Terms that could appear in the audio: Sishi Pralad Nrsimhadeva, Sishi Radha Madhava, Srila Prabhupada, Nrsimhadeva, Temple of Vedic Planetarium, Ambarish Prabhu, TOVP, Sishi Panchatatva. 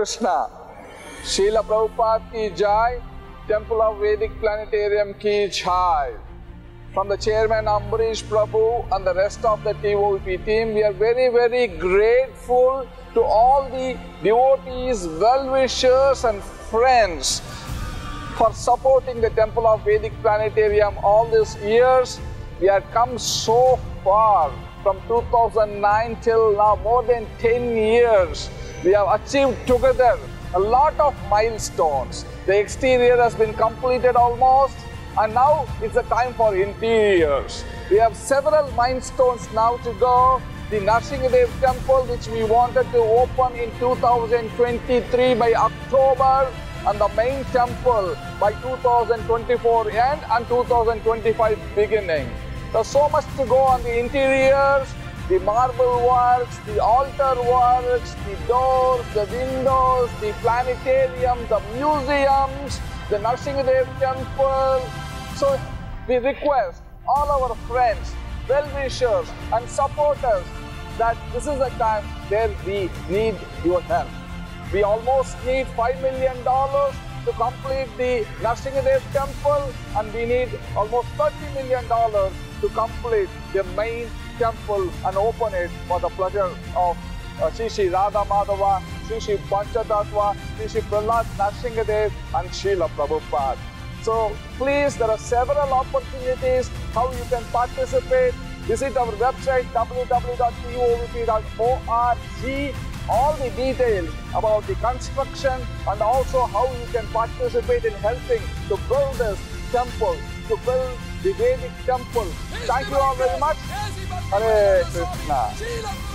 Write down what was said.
Krishna. Srila Prabhupada ki jai. Temple of Vedic Planetarium ki jai. From the chairman Ambarish Prabhu and the rest of the TOVP team, we are very grateful to all the devotees, well-wishers and friends for supporting the Temple of Vedic Planetarium all these years. We have come so far from 2009 till now, more than 10 years. We have achieved together a lot of milestones. The exterior has been completed almost, and now it's the time for interiors. We have several milestones now to go. The Nrsimhadeva temple, which we wanted to open in 2023 by October, and the main temple by 2024 end and 2025 beginning. There's so much to go on the interiors, the marble works, the altar works, the doors, the windows, the planetarium, the museums, the Nrsimhadeva temple. So we request all our friends, well-wishers and supporters that this is a time where we need your help. We almost need $5 million to complete the Nrsimhadeva temple, and we need almost $30 million to complete the main temple and open it for the pleasure of Sishi Radha Madhava, Sishi Panchatatva, Sishi Pralad Nrsimhadeva and Srila Prabhupada. So please, there are several opportunities how you can participate. Visit our website www.tovp.org. All the details about the construction and also how you can participate in helping to build this temple, to build the Vedic temple. Thank you all very much. Hare Krishna.